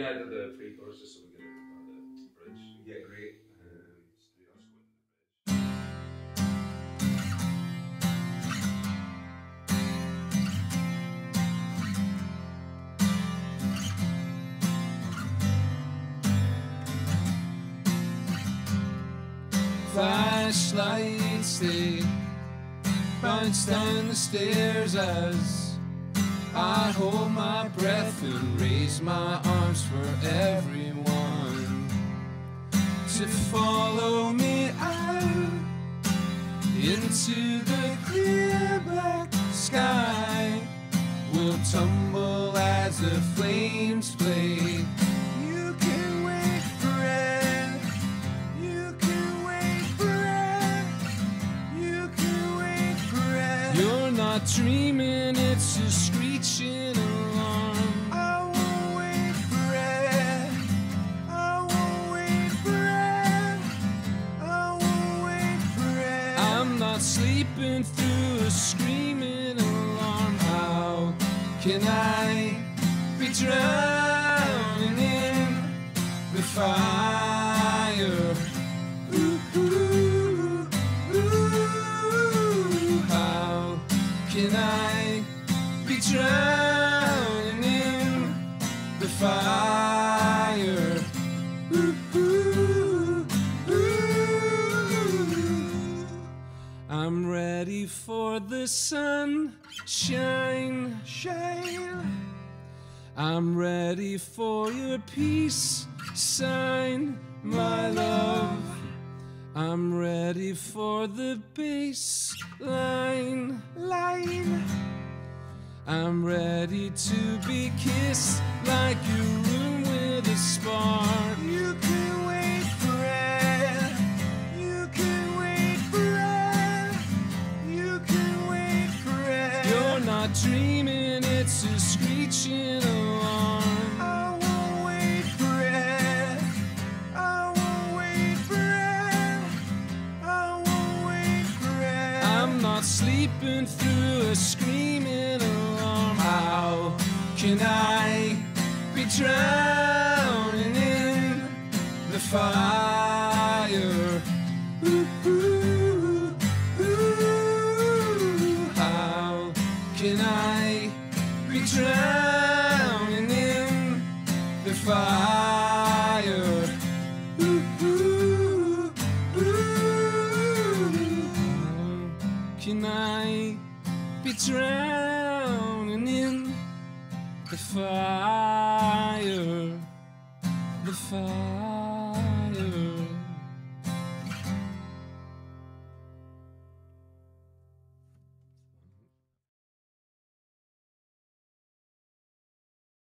Yeah, I did the free course just so we get it on the bridge. Yeah, great. Flashlights, they bounce down the stairs as I hold my breath and raise my arms for everyone to follow me out into the clear black sky. We'll tumble as the flames play. Dreaming, it's a screeching alarm. I won't wait for it. I won't wait for it. I won't wait for it. I'm not sleeping through a screaming alarm. How can I be drowning in the fire? Can I be drowning in the fire? Ooh, ooh, ooh. I'm ready for the sun shine, shine. I'm ready for your peace sign, my love. I'm ready for the bass line, line. I'm ready to be kissed like your room with a spark. You can wait for it. You can wait for it. You can wait for it. You're not dreaming, it's a screeching alarm. Sleeping through a screaming alarm. How can I be drowning in the fire? Ooh, ooh, ooh. How can I be drowning in the fire? Can I be drowning in the fire, the fire?